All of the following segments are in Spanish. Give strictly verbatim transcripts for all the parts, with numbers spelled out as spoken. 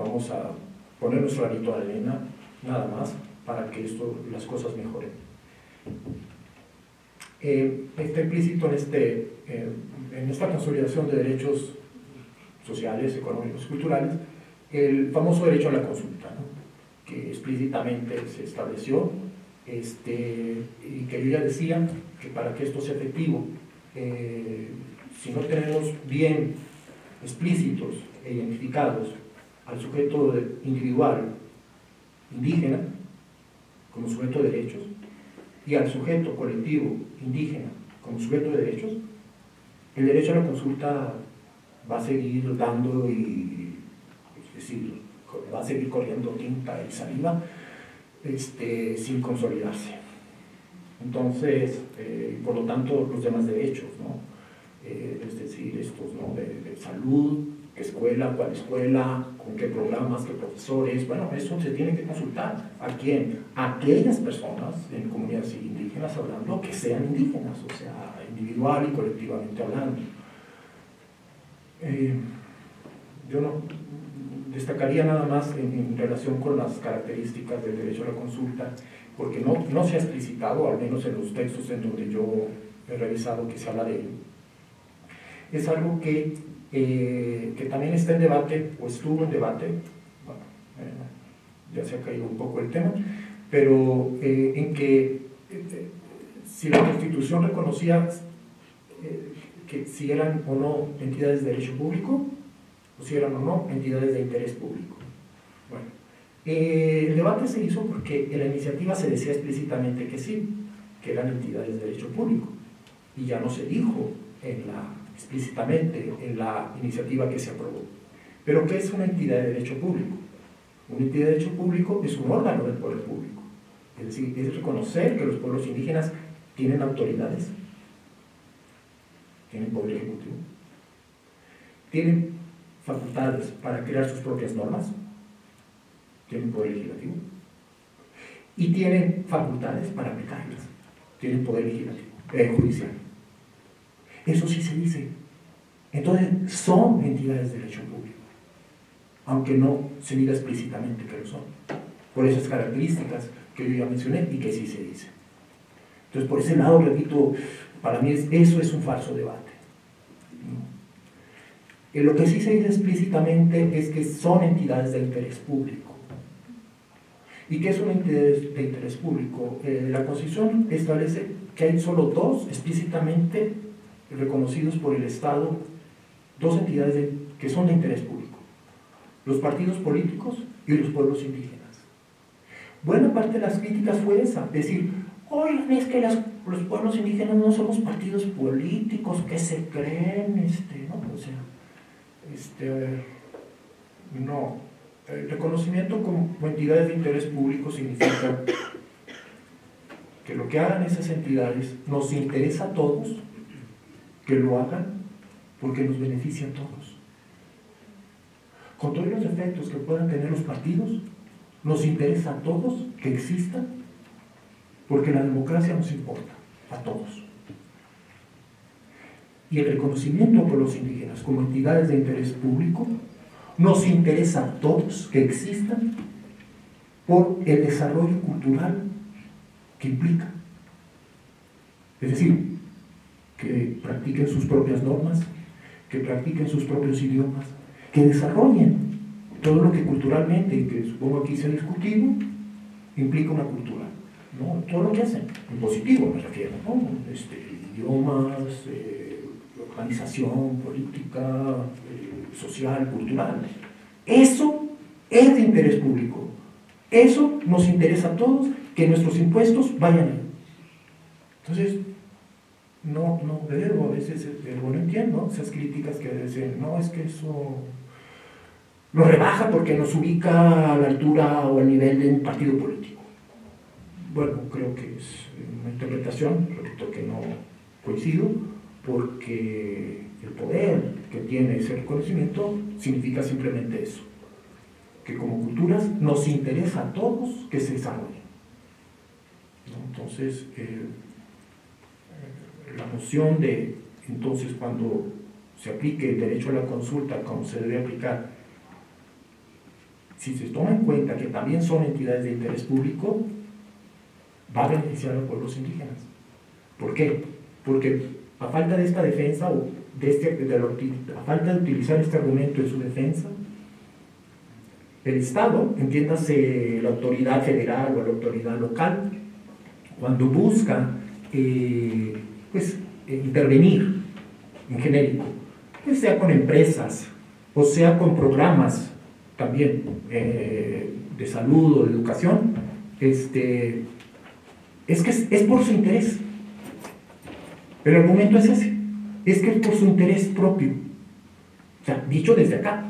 vamos a poner nuestro granito de arena, nada más, para que esto, las cosas mejoren. Eh, está implícito en, este, eh, en esta consolidación de derechos sociales, económicos, culturales, el famoso derecho a la consulta, ¿no?, que explícitamente se estableció, este, y que yo ya decía que para que esto sea efectivo, eh, si no tenemos bien explícitos e identificados al sujeto individual indígena como sujeto de derechos y al sujeto colectivo indígena como sujeto de derechos, el derecho a la consulta va a seguir dando y, es decir, va a seguir corriendo tinta y saliva, este, sin consolidarse. Entonces, eh, por lo tanto, los demás derechos, ¿no? Eh, es decir, estos, ¿no?, de, de salud, qué escuela, cuál escuela, con qué programas, qué profesores, bueno, eso se tiene que consultar. ¿A quién? A aquellas personas en comunidades indígenas hablando que sean indígenas, o sea, individual y colectivamente hablando. Eh, yo no destacaría nada más en, en relación con las características del derecho a la consulta, porque no, no se ha explicitado, al menos en los textos en donde yo he revisado que se habla de ello. Es algo que, eh, que también está en debate, o estuvo en debate, bueno, eh, ya se ha caído un poco el tema, pero eh, en que eh, si la Constitución reconocía eh, que si eran o no entidades de derecho público, o si eran o no entidades de interés público. Bueno, eh, el debate se hizo porque en la iniciativa se decía explícitamente que sí, que eran entidades de derecho público, y ya no se dijo en la... explícitamente en la iniciativa que se aprobó. Pero ¿qué es una entidad de derecho público? Una entidad de derecho público es un órgano del poder público, es decir, es reconocer que los pueblos indígenas tienen autoridades, tienen poder ejecutivo, tienen facultades para crear sus propias normas, tienen poder legislativo y tienen facultades para aplicarlas, tienen poder legislativo, eh, judicial. Eso sí se dice. Entonces, son entidades de derecho público, aunque no se diga explícitamente que lo son, por esas características que yo ya mencioné y que sí se dice. Entonces, por ese lado, repito, para mí es, eso es un falso debate, ¿no? Lo que sí se dice explícitamente es que son entidades de interés público. ¿Y qué es una entidad de interés público? Eh, la Constitución establece que hay solo dos explícitamente reconocidos por el Estado, dos entidades de, que son de interés público: los partidos políticos y los pueblos indígenas. Buena parte de las críticas fue esa, decir, oigan, es que las, los pueblos indígenas no somos partidos políticos, que se creen, este, ¿no? O sea, este, no, el reconocimiento como entidades de interés público significa que lo que hagan esas entidades nos interesa a todos, que lo hagan porque nos beneficia a todos. Con todos los efectos que puedan tener los partidos, nos interesa a todos que existan, porque la democracia nos importa a todos. Y el reconocimiento por los indígenas como entidades de interés público nos interesa a todos que existan por el desarrollo cultural que implica. Es decir, que practiquen sus propias normas, que practiquen sus propios idiomas, que desarrollen todo lo que culturalmente, y que supongo aquí se ha discutido, implica una cultura, ¿no? Todo lo que hacen, en positivo me refiero, ¿no? Este, idiomas, eh, organización política, eh, social, cultural. Eso es de interés público. Eso nos interesa a todos, que nuestros impuestos vayan ahí. Entonces, No, no debo, a veces no entiendo esas críticas que dicen, no, es que eso nos rebaja porque nos ubica a la altura o al nivel de un partido político. Bueno, creo que es una interpretación, repito que no coincido, porque el poder que tiene ese reconocimiento significa simplemente eso, que como culturas nos interesa a todos que se desarrollen, ¿no? Entonces, eh, la noción de, entonces, cuando se aplique el derecho a la consulta, como se debe aplicar, si se toma en cuenta que también son entidades de interés público, va a beneficiar a los pueblos indígenas. ¿Por qué? Porque a falta de esta defensa, o de este, de la, a falta de utilizar este argumento en su defensa, el Estado, entiéndase la autoridad federal o la autoridad local, cuando busca eh, pues, intervenir en genérico, pues sea con empresas o sea con programas también eh, de salud o de educación, este, es que es, es por su interés. El argumento es ese, es que es por su interés propio, o sea, dicho desde acá.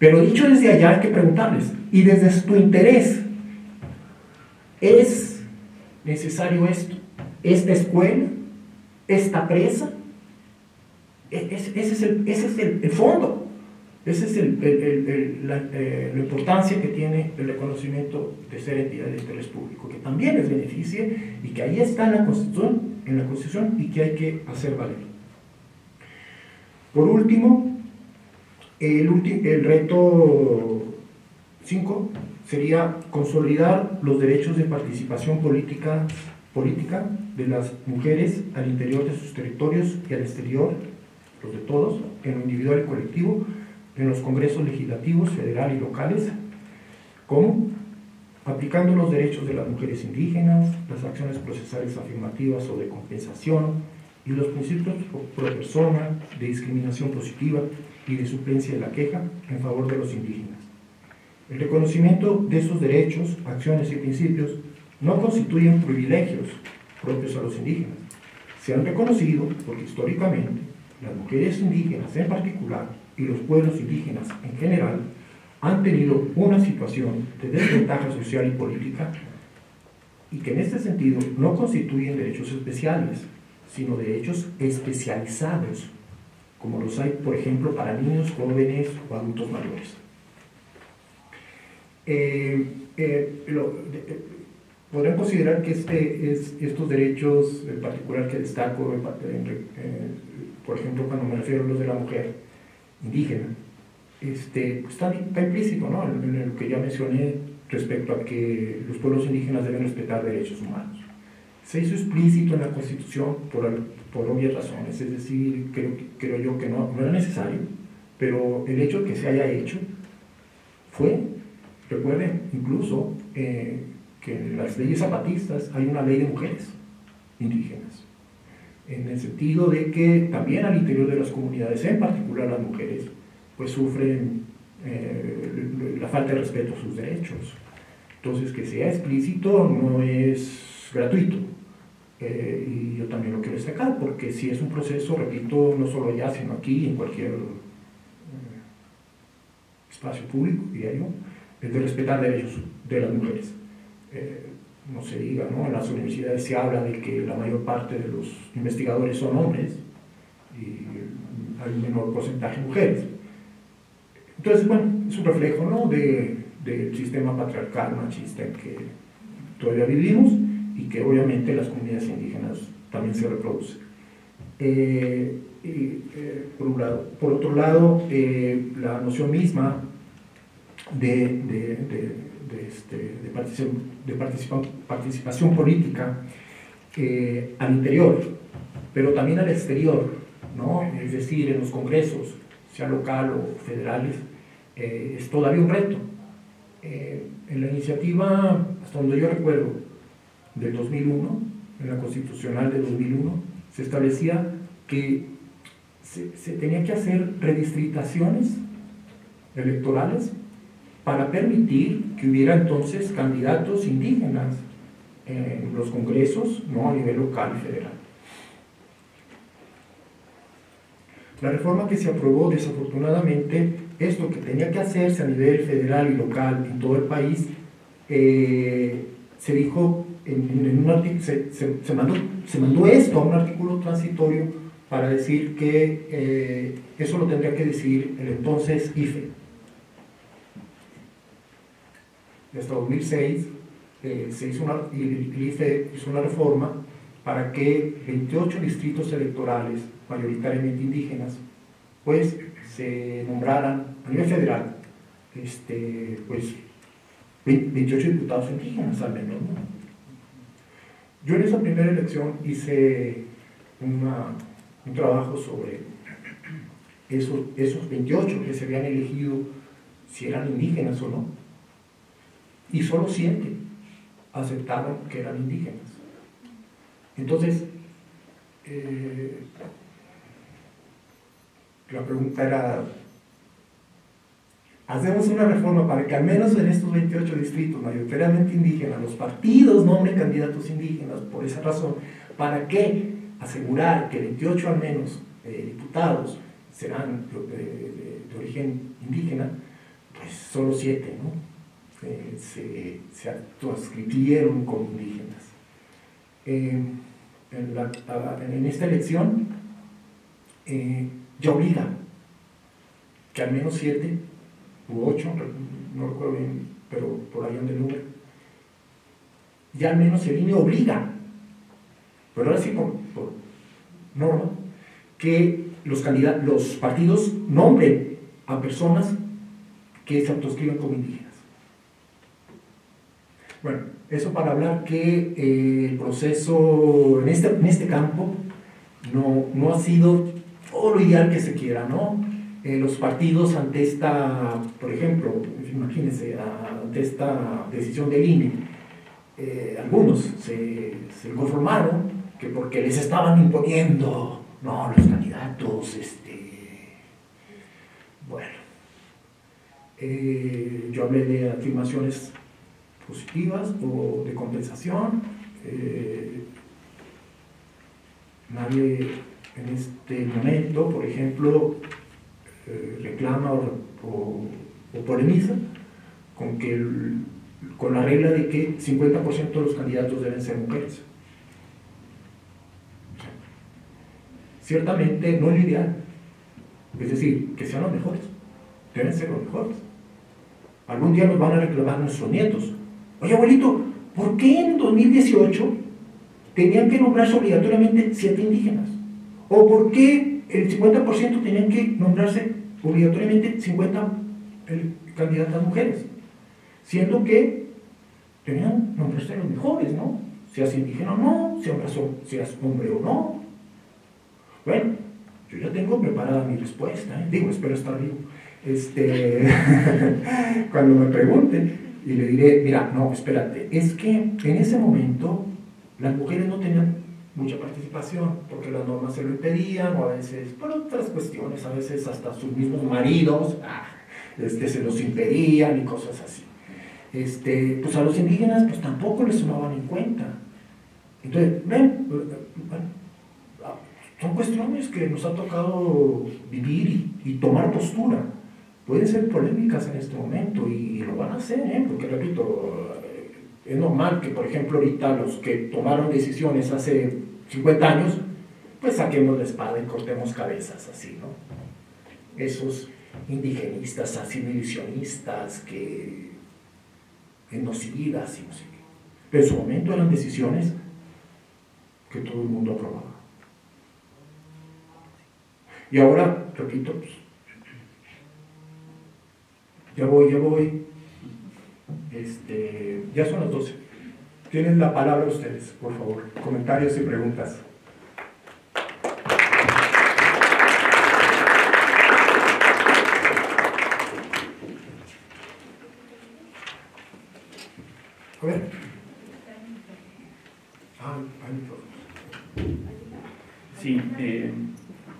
Pero dicho desde allá hay que preguntarles, ¿y desde tu interés es necesario esto? ¿Esta escuela? ¿Esta presa? Ese es el, ese es el, el fondo, esa es el, el, el, el, la, eh, la importancia que tiene el reconocimiento de ser entidad de interés público, que también les beneficie y que ahí está en la Constitución, en la Constitución y que hay que hacer valer. Por último, El, el reto cinco sería consolidar los derechos de participación política, política de las mujeres al interior de sus territorios y al exterior, los de todos, en lo individual y colectivo, en los congresos legislativos, federal y locales. ¿Cómo? Aplicando los derechos de las mujeres indígenas, las acciones procesales afirmativas o de compensación y los principios pro persona, de discriminación positiva y de suplencia de la queja en favor de los indígenas. El reconocimiento de esos derechos, acciones y principios no constituyen privilegios propios a los indígenas. Se han reconocido porque históricamente las mujeres indígenas en particular y los pueblos indígenas en general han tenido una situación de desventaja social y política y que en este sentido no constituyen derechos especiales, sino derechos especializados, como los hay, por ejemplo, para niños, jóvenes o adultos mayores. Eh, eh, lo, eh, podrán considerar que este, es, estos derechos en particular que destaco, en, eh, por ejemplo, cuando me refiero a los de la mujer indígena, este, está, está implícito, ¿no?, en, en lo que ya mencioné respecto a que los pueblos indígenas deben respetar derechos humanos. Se hizo explícito en la Constitución por, por obvias razones, es decir, creo, creo yo que no, no era necesario, pero el hecho de que se haya hecho fue, recuerden, incluso eh, que en las leyes zapatistas hay una ley de mujeres indígenas, en el sentido de que también al interior de las comunidades, en particular las mujeres, pues sufren eh, la falta de respeto a sus derechos. Entonces, que sea explícito no es gratuito. Eh, y yo también lo quiero destacar, porque si es un proceso, repito, no solo allá, sino aquí, en cualquier eh, espacio público, diría yo, es de respetar derechos de las mujeres. Eh, no se diga, ¿no? En las universidades se habla de que la mayor parte de los investigadores son hombres y hay un menor porcentaje de mujeres. Entonces, bueno, es un reflejo, ¿no?, de, del sistema patriarcal machista en que todavía vivimos y que obviamente las comunidades indígenas también se reproducen. Eh, y, eh, por un lado. Por otro lado, eh, la noción misma de, de, de, de, este, de, particip de participa participación política eh, al interior, pero también al exterior, ¿no?, es decir, en los congresos, sea local o federales, eh, es todavía un reto. Eh, en la iniciativa, hasta donde yo recuerdo, del dos mil uno, en la Constitucional de dos mil uno, se establecía que se, se tenía que hacer redistritaciones electorales para permitir que hubiera entonces candidatos indígenas en los congresos, no a nivel local y federal. La reforma que se aprobó, desafortunadamente, esto que tenía que hacerse a nivel federal y local en todo el país, eh, se dijo En, en un se, se, se, mandó, se mandó esto a un artículo transitorio para decir que eh, eso lo tendría que decir el entonces I F E. Hasta dos mil seis eh, se hizo una, el I F E hizo una reforma para que veintiocho distritos electorales, mayoritariamente indígenas, pues se nombraran a nivel federal este, pues, veintiocho diputados indígenas al menos, ¿no? Yo en esa primera elección hice una, un trabajo sobre esos, esos veintiocho que se habían elegido, si eran indígenas o no, y solo siete aceptaron que eran indígenas. Entonces, eh, la pregunta era, hacemos una reforma para que al menos en estos veintiocho distritos mayoritariamente indígenas, los partidos nombren candidatos indígenas. Por esa razón, ¿para qué asegurar que veintiocho al menos eh, diputados serán de, de, de, de origen indígena? Pues solo siete, ¿no? Eh, se, se adscribieron como indígenas. Eh, en, la, en esta elección eh, ya obliga que al menos siete u ocho, no recuerdo bien, pero por ahí anda el número, ya al menos el I N E obliga, pero ahora sí por, por norma, que los, candidatos, los partidos nombren a personas que se autoescriban como indígenas. Bueno, eso para hablar que eh, el proceso en este, en este campo no, no ha sido todo lo ideal que se quiera, ¿no? Eh, los partidos ante esta, por ejemplo, imagínense, ante esta decisión del I N E, eh, algunos se, se conformaron que porque les estaban imponiendo, no, los candidatos, este, bueno, eh, yo hablé de afirmaciones positivas o de compensación, eh, nadie en este momento, por ejemplo, reclama o, o, o polemiza con, que el, con la regla de que cincuenta por ciento de los candidatos deben ser mujeres. Ciertamente no es lo ideal, es decir, que sean los mejores, deben ser los mejores. Algún día nos van a reclamar nuestros nietos. Oye, abuelito, ¿por qué en dos mil dieciocho tenían que nombrarse obligatoriamente siete indígenas? ¿O por qué el cincuenta por ciento tenían que nombrarse obligatoriamente cincuenta candidatas mujeres, siendo que tenían nombrarse los mejores, ¿no? Seas indígena o no, seas hombre o no. Bueno, yo ya tengo preparada mi respuesta, ¿eh? Digo, espero estar vivo. Este, cuando me pregunten, y le diré, mira, no, espérate, es que en ese momento las mujeres no tenían mucha participación, porque las normas se lo impedían, o a veces por otras cuestiones, a veces hasta sus mismos maridos ah, este, se los impedían y cosas así. Este, pues a los indígenas pues tampoco les tomaban en cuenta. Entonces, ven, bueno, son cuestiones que nos ha tocado vivir y, y tomar postura. Pueden ser polémicas en este momento y lo van a hacer, ¿eh? Porque repito, es normal que, por ejemplo, ahorita los que tomaron decisiones hace cincuenta años, pues saquemos la espada y cortemos cabezas, así, ¿no? Esos indigenistas, asimilacionistas, que genocidas y no sé qué. Pero en su momento eran decisiones que todo el mundo aprobaba. Y ahora, repito, pues, ya voy, ya voy. Este, ya son las doce. Tienen la palabra ustedes, por favor. Comentarios y preguntas. A ver. Ah, sí, eh,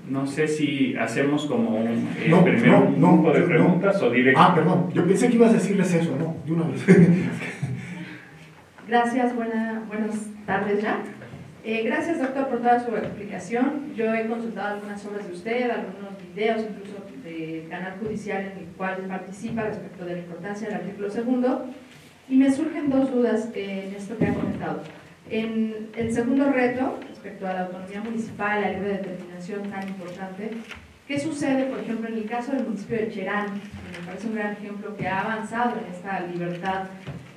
no sé si hacemos como un eh, no, primero no, no, grupo de preguntas no. O directo. Ah, perdón, yo pensé que ibas a decirles eso, ¿no? De una vez. Gracias, buena, buenas tardes ya. Eh, gracias, doctor, por toda su explicación. Yo he consultado algunas obras de usted, algunos videos, incluso del canal judicial en el cual participa respecto de la importancia del artículo segundo. Y me surgen dos dudas en esto que ha comentado. En el segundo reto, respecto a la autonomía municipal, la libre determinación tan importante, ¿qué sucede, por ejemplo, en el caso del municipio de Cherán? Me parece un gran ejemplo que ha avanzado en esta libertad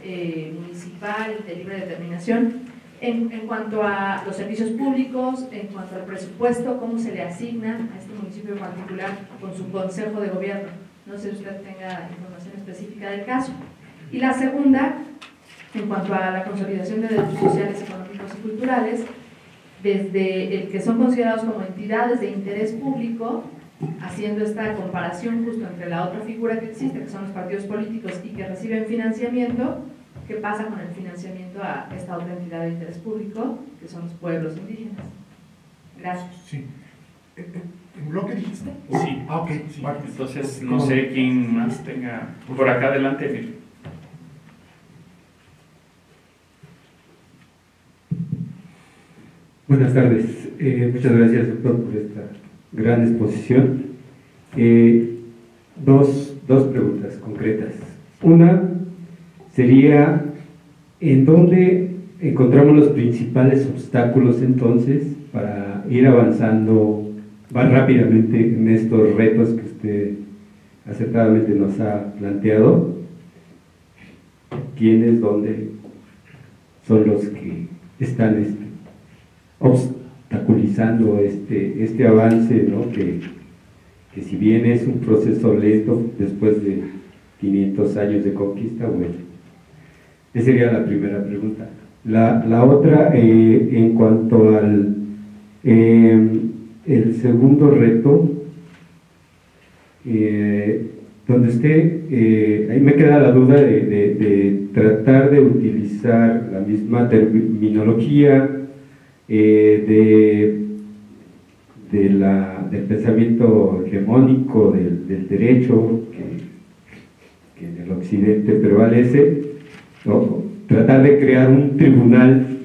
eh, municipal de libre determinación. En, en cuanto a los servicios públicos, en cuanto al presupuesto, ¿cómo se le asigna a este municipio en particular con su consejo de gobierno? No sé si usted tenga información específica del caso. Y la segunda, en cuanto a la consolidación de derechos sociales, económicos y culturales, desde el que son considerados como entidades de interés público, haciendo esta comparación justo entre la otra figura que existe, que son los partidos políticos y que reciben financiamiento, ¿qué pasa con el financiamiento a esta otra entidad de interés público, que son los pueblos indígenas? Gracias. Sí. ¿En bloque dijiste? Sí. Ah, ok. Sí. Vale. Entonces, no sé quién más tenga... Por acá adelante, Emilio. Buenas tardes. Eh, muchas gracias, doctor, por esta gran exposición. Eh, dos, dos preguntas concretas. Una sería, ¿en dónde encontramos los principales obstáculos entonces para ir avanzando más rápidamente en estos retos que usted acertadamente nos ha planteado? ¿Quiénes, dónde son los que están este, obstaculizando este, este avance, ¿no? que, que si bien es un proceso lento después de quinientos años de conquista? Bueno, esa sería la primera pregunta. La, la otra, eh, en cuanto al eh, el segundo reto, eh, donde usted, eh, ahí me queda la duda de, de, de tratar de utilizar la misma terminología eh, de, de la, del pensamiento hegemónico, del, del derecho que, que en el occidente prevalece, ¿no? Tratar de crear un tribunal,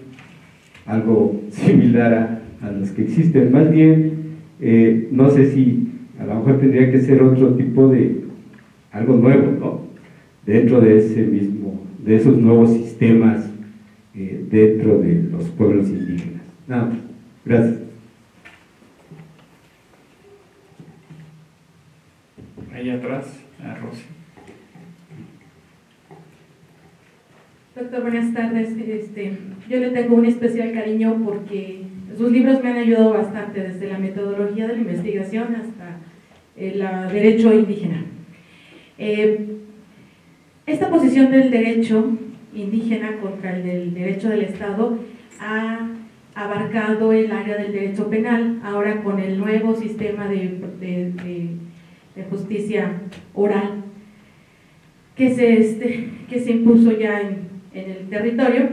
algo similar a, a los que existen. Más bien, eh, no sé si a lo mejor tendría que ser otro tipo de, algo nuevo, ¿no? Dentro de ese mismo, de esos nuevos sistemas, eh, dentro de los pueblos indígenas. Nada más. Gracias. Ahí atrás, a Rosy. Doctor, buenas tardes. Este, yo le tengo un especial cariño porque sus libros me han ayudado bastante, desde la metodología de la investigación hasta el derecho indígena. Eh, esta posición del derecho indígena contra el del derecho del Estado ha abarcado el área del derecho penal, ahora con el nuevo sistema de, de, de, de justicia oral que se, este, que se impuso ya en en el territorio,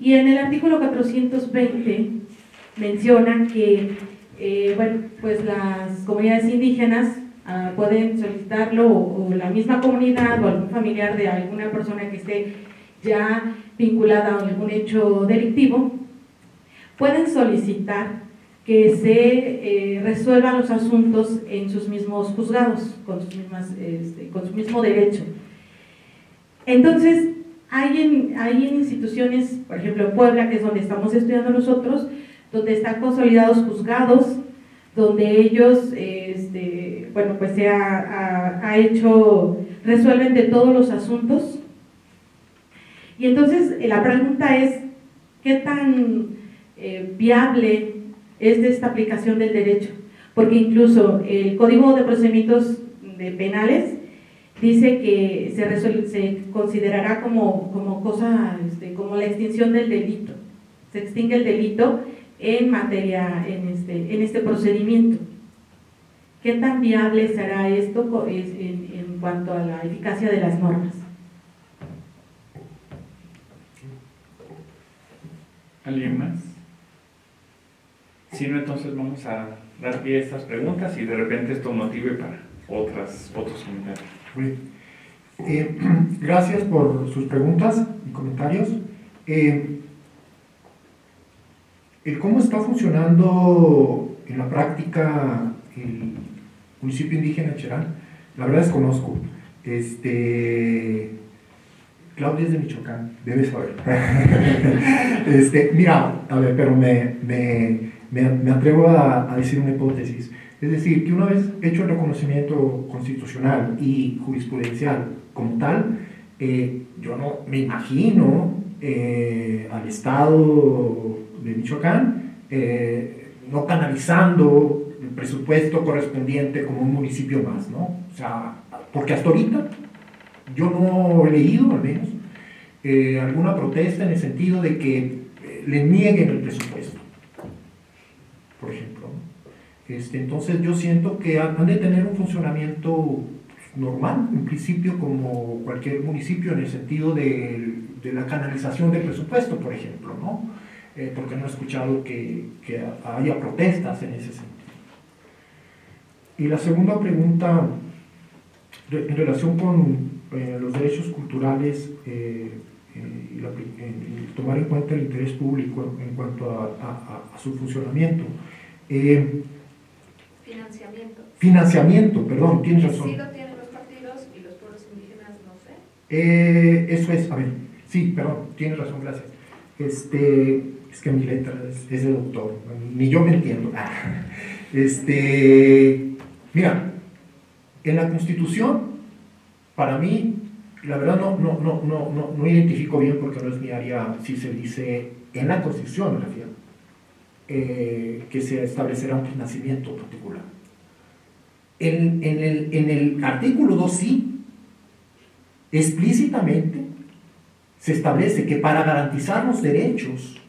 y en el artículo cuatrocientos veinte menciona que eh, bueno, pues las comunidades indígenas ah, pueden solicitarlo, o, o la misma comunidad o algún familiar de alguna persona que esté ya vinculada a algún hecho delictivo, pueden solicitar que se eh, resuelvan los asuntos en sus mismos juzgados, con sus mismas, este, con su mismo derecho. Entonces, Hay en, hay en instituciones, por ejemplo en Puebla, que es donde estamos estudiando nosotros, donde están consolidados juzgados, donde ellos, este, bueno, pues se ha, ha, ha hecho, resuelven de todos los asuntos. Y entonces la pregunta es, ¿qué tan eh, viable es esta aplicación del derecho? Porque incluso el Código de Procedimientos de Penales dice que se, resuelve, se considerará como, como cosa, este, como la extinción del delito. Se extingue el delito en materia, en este, en este procedimiento. ¿Qué tan viable será esto en, en cuanto a la eficacia de las normas? ¿Alguien más? Si no, entonces vamos a dar pie a estas preguntas y de repente esto motive para otras, otros comentarios. Eh, gracias por sus preguntas y comentarios. Eh, el cómo está funcionando en la práctica el municipio indígena de Cherán, la verdad desconozco. Este, Claudia es de Michoacán, debe saber. este, mira, a ver, pero me, me, me, me atrevo a, a decir una hipótesis. Es decir, que una vez hecho el reconocimiento constitucional y jurisprudencial como tal, eh, yo no me imagino eh, al Estado de Michoacán eh, no canalizando el presupuesto correspondiente como un municipio más, ¿no? O sea, Porque hasta ahorita yo no he leído, al menos, eh, alguna protesta en el sentido de que le nieguen el presupuesto, por ejemplo. Este, entonces yo siento que han de tener un funcionamiento normal, en principio, como cualquier municipio, en el sentido de, de la canalización del presupuesto, por ejemplo, ¿no? Eh, porque no he escuchado que, que haya protestas en ese sentido. Y la segunda pregunta, re, en relación con eh, los derechos culturales eh, eh, y, la, eh, y tomar en cuenta el interés público en cuanto a, a, a, a su funcionamiento. Eh, financiamiento. Financiamiento, perdón, tienes razón. Sí lo tienen los partidos y los pueblos indígenas, no sé. Eh, eso es, a ver, sí, perdón, tienes razón, gracias. Este, es que mi letra es, es de doctor, ni yo me entiendo. Este, mira, en la Constitución, para mí, la verdad no, no, no, no, no, no identifico bien porque no es mi área, si se dice en la Constitución, me refiero, eh, que se establecerá un financiamiento particular. En, en, el, en el artículo dos, sí, explícitamente, se establece que para garantizar los derechos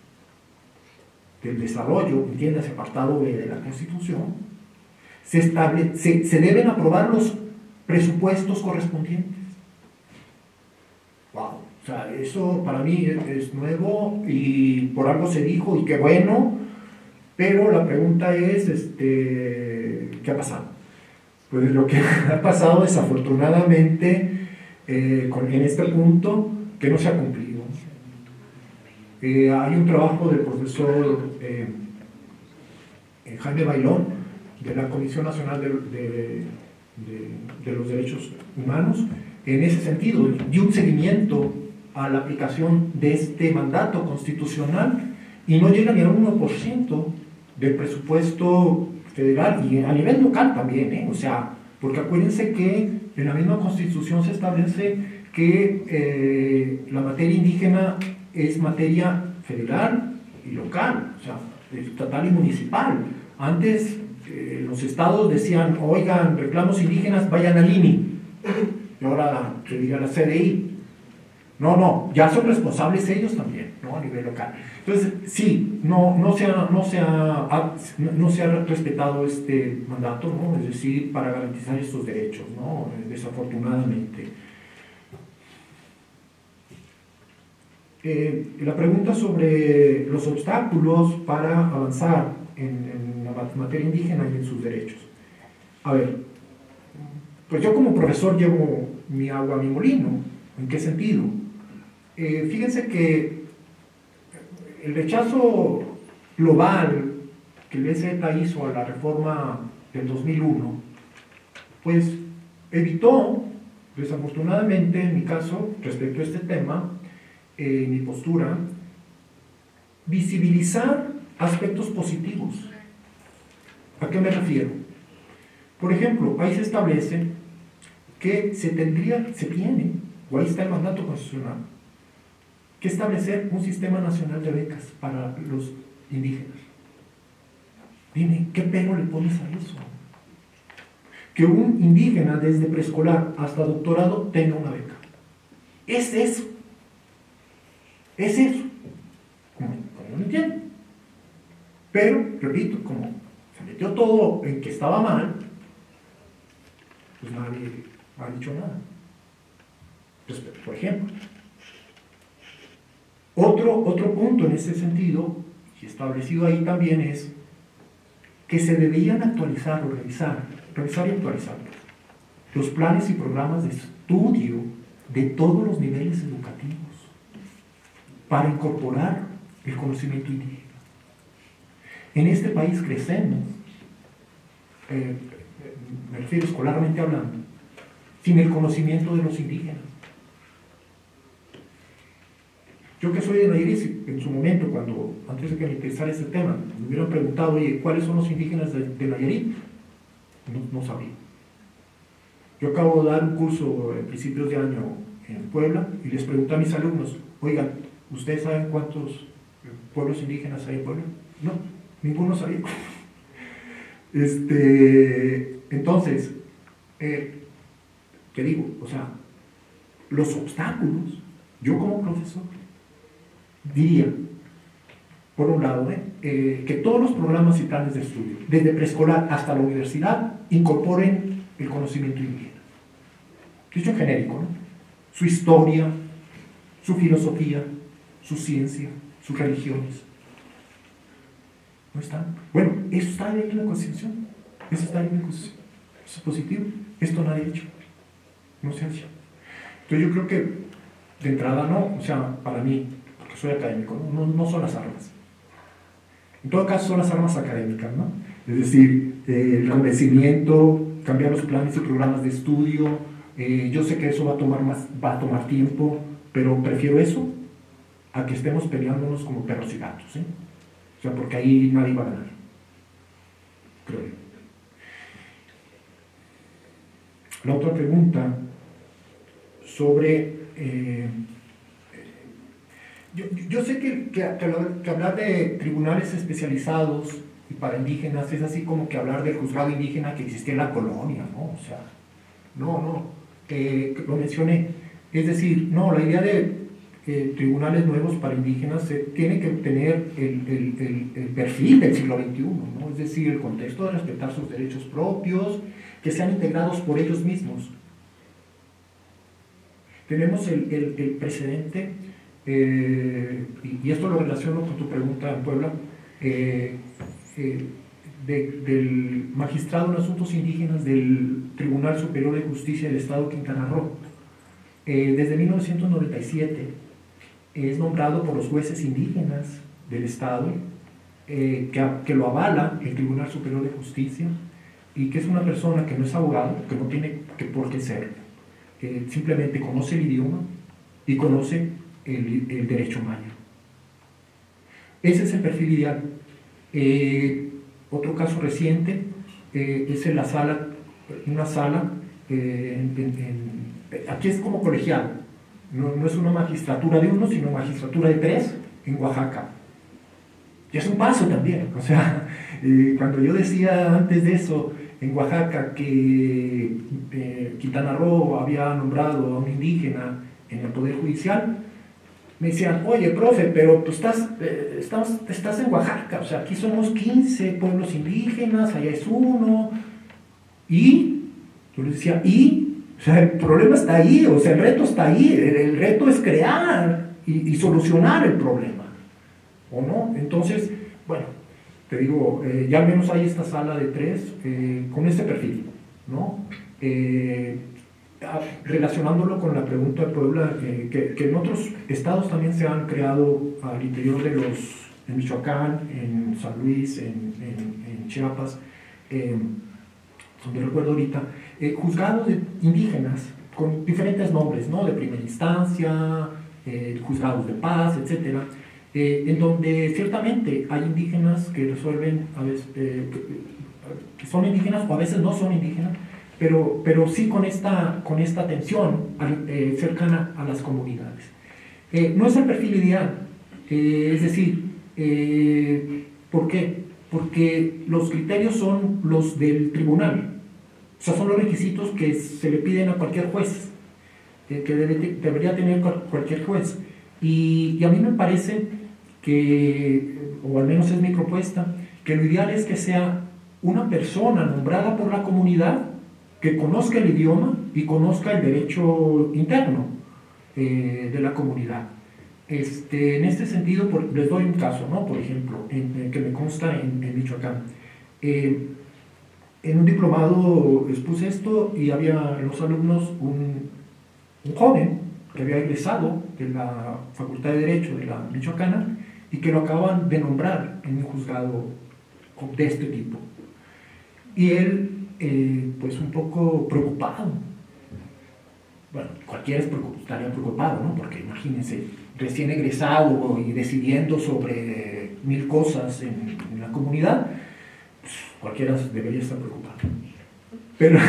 del desarrollo, entiéndase apartado B de la Constitución, se, estable, se, se deben aprobar los presupuestos correspondientes. Wow, o sea, eso para mí es, es nuevo y por algo se dijo y qué bueno, pero la pregunta es, este, ¿qué ha pasado? Pues lo que ha pasado desafortunadamente eh, con, en este punto, que no se ha cumplido. Eh, hay un trabajo del profesor eh, Jaime Bailón de la Comisión Nacional de, de, de, de los Derechos Humanos en ese sentido, dio un seguimiento a la aplicación de este mandato constitucional y no llega ni al uno por ciento del presupuesto federal y a nivel local también, ¿eh? O sea, porque acuérdense que en la misma Constitución se establece que eh, la materia indígena es materia federal y local, o sea, estatal y municipal. Antes eh, los estados decían, oigan, reclamos indígenas, vayan al I N I, y ahora se diga la C D I. No, no, ya son responsables ellos también, ¿no? A nivel local. Entonces, sí, no, no, se, ha, no, se, ha, no se ha respetado este mandato, ¿no? Es decir, para garantizar estos derechos, ¿no? Desafortunadamente. Eh, la pregunta sobre los obstáculos para avanzar en, en la materia indígena y en sus derechos. A ver, pues yo como profesor llevo mi agua a mi molino. ¿En qué sentido? Eh, fíjense que el rechazo global que el E Z hizo a la reforma del dos mil uno, pues evitó, desafortunadamente en mi caso, respecto a este tema, Eh, mi postura, visibilizar aspectos positivos. ¿A qué me refiero? Por ejemplo, ahí se establece que se tendría, se tiene, o ahí está el mandato constitucional, que establecer un sistema nacional de becas para los indígenas. Dime, ¿qué pelo le pones a eso? Que un indígena desde preescolar hasta doctorado tenga una beca. Es eso. Es eso, como, como no entiendo. Pero, repito, como se metió todo en que estaba mal, pues nadie ha dicho nada. Pues, por ejemplo, otro, otro punto en ese sentido, y establecido ahí también, es que se debían actualizar o revisar, revisar y actualizar los planes y programas de estudio de todos los niveles educativos, para incorporar el conocimiento indígena. En este país crecemos, eh, me refiero escolarmente hablando, sin el conocimiento de los indígenas. Yo que soy de Nayarit, en su momento, cuando antes de que me interesara este tema, me hubieran preguntado, oye, ¿cuáles son los indígenas de, de Nayarit? No, no sabía. Yo acabo de dar un curso a principios de año en Puebla y les pregunté a mis alumnos, oigan, ¿ustedes saben cuántos pueblos indígenas hay en Puebla? No, ninguno sabía. Este, entonces, eh, que digo, o sea, los obstáculos, yo como profesor diría, por un lado, ¿eh? Eh, que todos los programas y planes de estudio, desde preescolar hasta la universidad, incorporen el conocimiento indígena. Dicho en genérico, ¿no? Su historia, su filosofía, su ciencia, sus religiones. ¿No están? Bueno, eso está ahí en la Constitución. Eso está ahí en la Constitución. Eso es positivo. Esto nadie ha hecho. No se ha hecho. Entonces yo creo que, de entrada, no. O sea, para mí, porque soy académico, no, no, no son las armas. En todo caso, son las armas académicas, ¿no? Es decir, eh, el convencimiento, cambiar los planes y programas de estudio. Eh, yo sé que eso va a tomar más, va a tomar tiempo, pero prefiero eso a que estemos peleándonos como perros y gatos, ¿eh? O sea, porque ahí nadie va a ganar, creo yo. La otra pregunta sobre... Eh, yo, yo sé que, que, que hablar de tribunales especializados y para indígenas es así como que hablar del juzgado indígena que existía en la colonia, ¿no? O sea, no, no, eh, lo mencioné. Es decir, no, la idea de... Eh, tribunales nuevos para indígenas eh, tiene que tener el, el, el, el perfil del siglo veintiuno, ¿no? Es decir, el contexto de respetar sus derechos propios, que sean integrados por ellos mismos. Tenemos el, el, el precedente, eh, y, y esto lo relaciono con tu pregunta en Puebla, eh, eh, de, del magistrado en asuntos indígenas del Tribunal Superior de Justicia del Estado de Quintana Roo. Eh, desde mil novecientos noventa y siete es nombrado por los jueces indígenas del Estado, eh, que, que lo avala el Tribunal Superior de Justicia, y que es una persona que no es abogado, que no tiene que por qué ser, eh, simplemente conoce el idioma y conoce el, el derecho maya. Ese es el perfil ideal. Eh, otro caso reciente eh, es en la sala, una sala, eh, en, en, en, aquí es como colegiado. No, no es una magistratura de uno, sino magistratura de tres en Oaxaca. Y es un paso también. O sea, eh, cuando yo decía antes de eso, en Oaxaca, que eh, Quintana Roo había nombrado a un indígena en el Poder Judicial, me decían, oye, profe, pero tú estás, eh, estás, estás en Oaxaca. O sea, aquí somos quince pueblos indígenas, allá es uno. Y, yo les decía, y... O sea, el problema está ahí, o sea, el reto está ahí, el, el reto es crear y, y solucionar el problema, ¿o no? Entonces, bueno, te digo, eh, ya al menos hay esta sala de tres eh, con este perfil, ¿no? Eh, relacionándolo con la pregunta de Puebla, eh, que, que en otros estados también se han creado al interior de los, en Michoacán, en San Luis, en, en, en Chiapas, eh, donde recuerdo ahorita, eh, juzgados de indígenas con diferentes nombres, ¿no? De primera instancia, eh, juzgados de paz, etcétera, eh, en donde ciertamente hay indígenas que resuelven, a veces, eh, que son indígenas o a veces no son indígenas, pero, pero sí con esta, con esta atención eh, cercana a las comunidades. Eh, no es el perfil ideal, eh, es decir, eh, ¿por qué? Porque los criterios son los del tribunal. O sea, son los requisitos que se le piden a cualquier juez, que debe, debería tener cualquier juez. Y, y a mí me parece que, o al menos es mi propuesta, que lo ideal es que sea una persona nombrada por la comunidad que conozca el idioma y conozca el derecho interno eh, de la comunidad. Este, en este sentido, por, les doy un caso, ¿no? Por ejemplo, en, en, que me consta en, en Michoacán. Eh, En un diplomado expuse esto y había en los alumnos un, un joven que había egresado de la Facultad de Derecho de la Michoacana y que lo acaban de nombrar en un juzgado de este tipo. Y él, eh, pues un poco preocupado. Bueno, cualquiera estaría preocupado, ¿no? Porque imagínense, recién egresado y decidiendo sobre mil cosas en, en la comunidad, cualquiera debería estar preocupado, pero,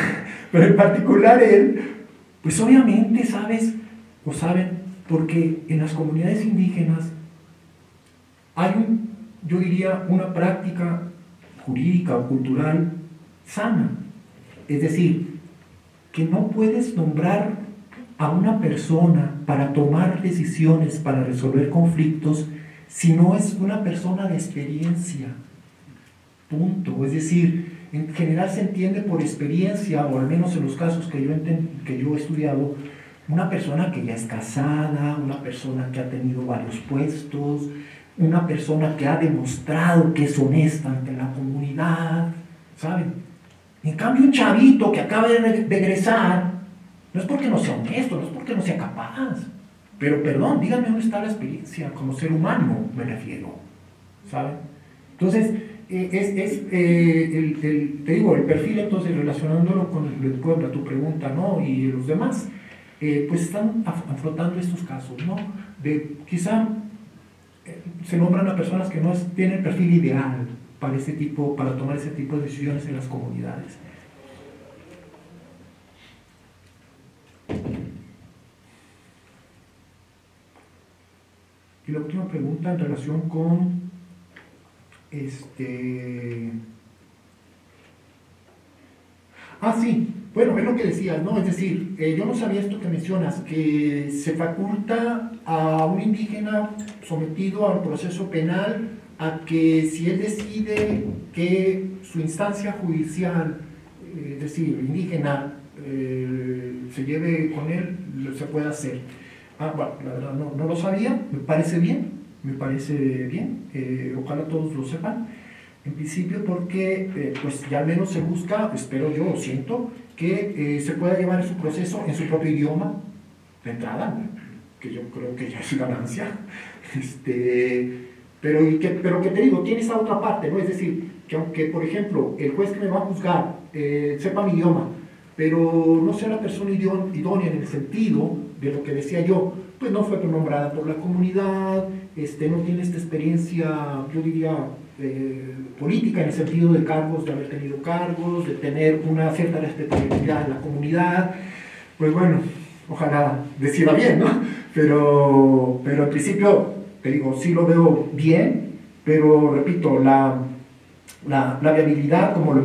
pero en particular él, pues obviamente sabes, o saben, porque en las comunidades indígenas hay, un, yo diría, una práctica jurídica o cultural sana, es decir, que no puedes nombrar a una persona para tomar decisiones, para resolver conflictos, si no es una persona de experiencia. Punto. Es decir, en general se entiende por experiencia, o al menos en los casos que yo, que yo he estudiado, una persona que ya es casada, una persona que ha tenido varios puestos, una persona que ha demostrado que es honesta ante la comunidad, ¿saben? En cambio, un chavito que acaba de regresar, no es porque no sea honesto, no es porque no sea capaz, pero perdón, díganme dónde está la experiencia como ser humano, me refiero, ¿saben? Entonces, eh, es, es eh, el, el, te digo, el perfil, entonces, relacionándolo con el de Puebla, tu pregunta, ¿no? Y los demás, eh, pues están afrontando estos casos, ¿no? De quizá se nombran a personas que no tienen el perfil ideal para, ese tipo, para tomar ese tipo de decisiones en las comunidades. Y la última pregunta en relación con este... Ah, sí, bueno, es lo que decías, ¿no? Es decir, eh, yo no sabía esto que mencionas, que se faculta a un indígena sometido al proceso penal a que si él decide que su instancia judicial, eh, es decir, indígena, eh, se lleve con él, se puede hacer. Ah, bueno, la verdad no, no lo sabía, me parece bien, me parece bien, eh, ojalá todos lo sepan. En principio porque, eh, pues ya al menos se busca, espero yo, lo siento, que eh, se pueda llevar en su proceso en su propio idioma, de entrada, que yo creo que ya es ganancia, este, pero, y que, pero que te digo, tiene esa otra parte, ¿no? Es decir, que aunque, por ejemplo, el juez que me va a juzgar eh, sepa mi idioma, pero no sea la persona idónea en el sentido de lo que decía yo, pues no fue nombrada por la comunidad, este, no tiene esta experiencia, yo diría, Eh, política en el sentido de cargos, de haber tenido cargos, de tener una cierta respetabilidad en la comunidad, pues bueno, ojalá decida bien, ¿no? Pero, pero en principio, te digo, sí lo veo bien, pero repito, la, la, la viabilidad, como lo,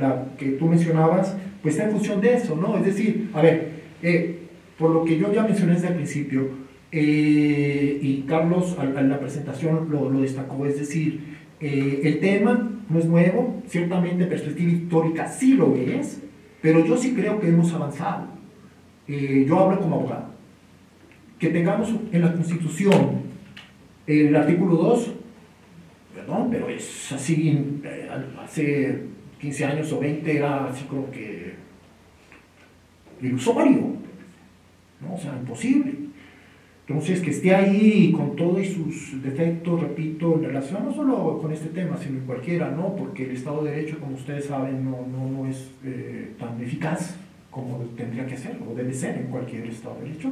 la que tú mencionabas, pues está en función de eso, ¿no? Es decir, a ver, eh, por lo que yo ya mencioné desde el principio, eh, y Carlos en la presentación lo, lo destacó, es decir, Eh, el tema no es nuevo, ciertamente perspectiva histórica sí lo es, pero yo sí creo que hemos avanzado. Eh, yo hablo como abogado. Que tengamos en la Constitución eh, el artículo dos, perdón, pero es así, eh, hace quince años o veinte era así como que ilusorio, ¿no? O sea, imposible. Entonces, que esté ahí con todos sus defectos, repito, en relación no solo con este tema, sino en cualquiera, ¿no? Porque el Estado de Derecho, como ustedes saben, no, no, no es eh, tan eficaz como tendría que ser, o debe ser en cualquier Estado de Derecho.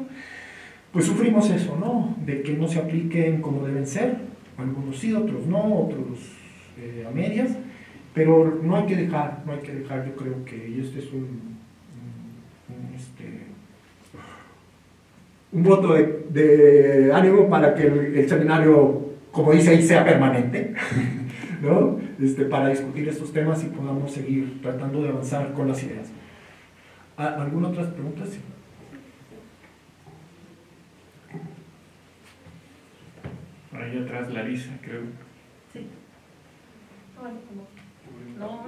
Pues sufrimos eso, ¿no? De que no se apliquen como deben ser, algunos sí, otros no, otros eh, a medias, pero no hay que dejar, no hay que dejar, yo creo que, y este es un... un, un este, un voto de, de ánimo para que el, el seminario, como dice ahí, sea permanente, ¿no? Este, para discutir estos temas y podamos seguir tratando de avanzar con las ideas. ¿Alguna otra pregunta? Sí. Por ahí atrás, Larisa, creo. Sí. No, no,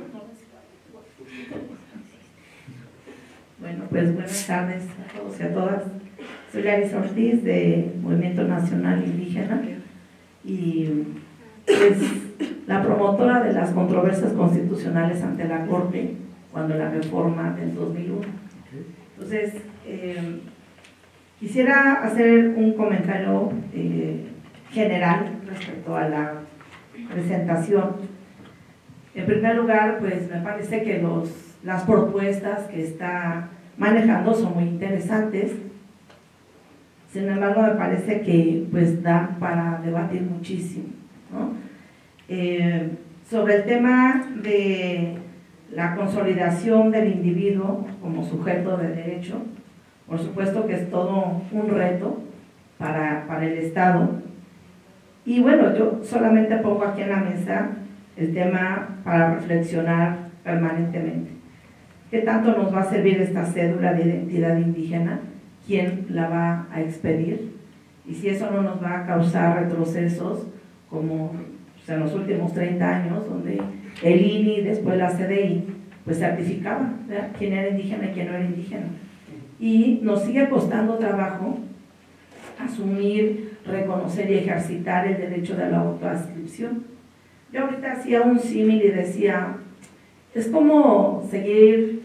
bueno, pues buenas tardes a todos y a todas. Soy Larisa Ortiz, de Movimiento Nacional Indígena, y es la promotora de las controversias constitucionales ante la Corte cuando la reforma del dos mil uno. Entonces, eh, quisiera hacer un comentario eh, general respecto a la presentación. En primer lugar, pues me parece que los, las propuestas que está manejando son muy interesantes. Sin embargo, me parece que pues da para debatir muchísimo, ¿no? Eh, sobre el tema de la consolidación del individuo como sujeto de derecho, por supuesto que es todo un reto para, para el Estado. Y bueno, yo solamente pongo aquí en la mesa el tema para reflexionar permanentemente. ¿Qué tanto nos va a servir esta cédula de identidad indígena? ¿Quién la va a expedir? Y si eso no nos va a causar retrocesos, como o sea, en los últimos treinta años, donde el I N I, después la C D I, pues certificaba, ¿verdad?, quién era indígena y quién no era indígena. Y nos sigue costando trabajo asumir, reconocer y ejercitar el derecho de la autoadscripción. Yo ahorita hacía un símil y decía, es como seguir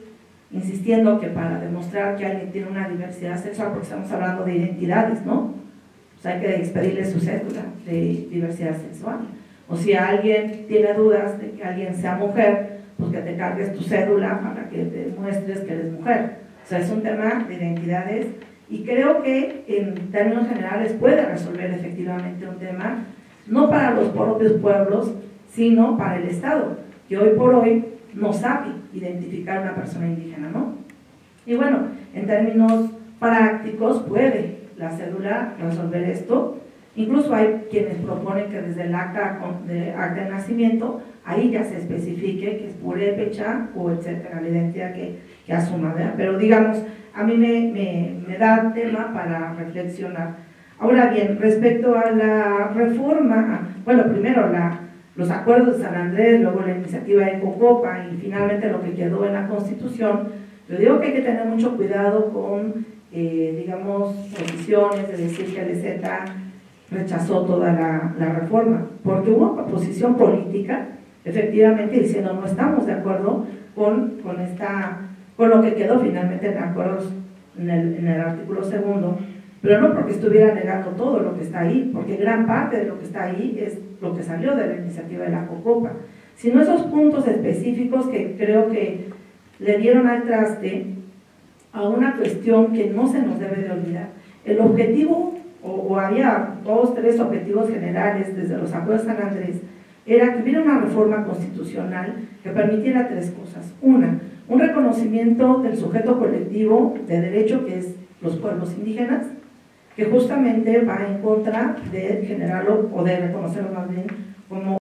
insistiendo que para demostrar que alguien tiene una diversidad sexual, porque estamos hablando de identidades, ¿no? O sea, hay que expedirle su cédula de diversidad sexual. O si alguien tiene dudas de que alguien sea mujer, pues que te cargues tu cédula para que te muestres que eres mujer. O sea, es un tema de identidades y creo que en términos generales puede resolver efectivamente un tema, no para los propios pueblos, sino para el Estado, que hoy por hoy no sabe identificar a una persona indígena, ¿no? Y bueno, en términos prácticos puede la cédula resolver esto. Incluso hay quienes proponen que desde el acta de, acta de nacimiento ahí ya se especifique que es purépecha o etcétera, la identidad que, que asuma, ¿verdad? Pero digamos, a mí me, me, me da tema para reflexionar. Ahora bien, respecto a la reforma, bueno, primero la, los acuerdos de San Andrés, luego la iniciativa de COCOPA y finalmente lo que quedó en la Constitución, yo digo que hay que tener mucho cuidado con, eh, digamos, posiciones de decir que el E Z rechazó toda la, la reforma, porque hubo una posición política, efectivamente, diciendo no estamos de acuerdo con, con, esta, con lo que quedó finalmente en acuerdos en el, en el artículo segundo, pero no porque estuviera negando todo lo que está ahí, porque gran parte de lo que está ahí es lo que salió de la iniciativa de la COCOPA, sino esos puntos específicos que creo que le dieron al traste a una cuestión que no se nos debe de olvidar. El objetivo, o, o había dos, tres objetivos generales desde los acuerdos de San Andrés, era que hubiera una reforma constitucional que permitiera tres cosas. Una, un reconocimiento del sujeto colectivo de derecho que es los pueblos indígenas, que justamente va en contra de generarlo, o de reconocerlo más bien, como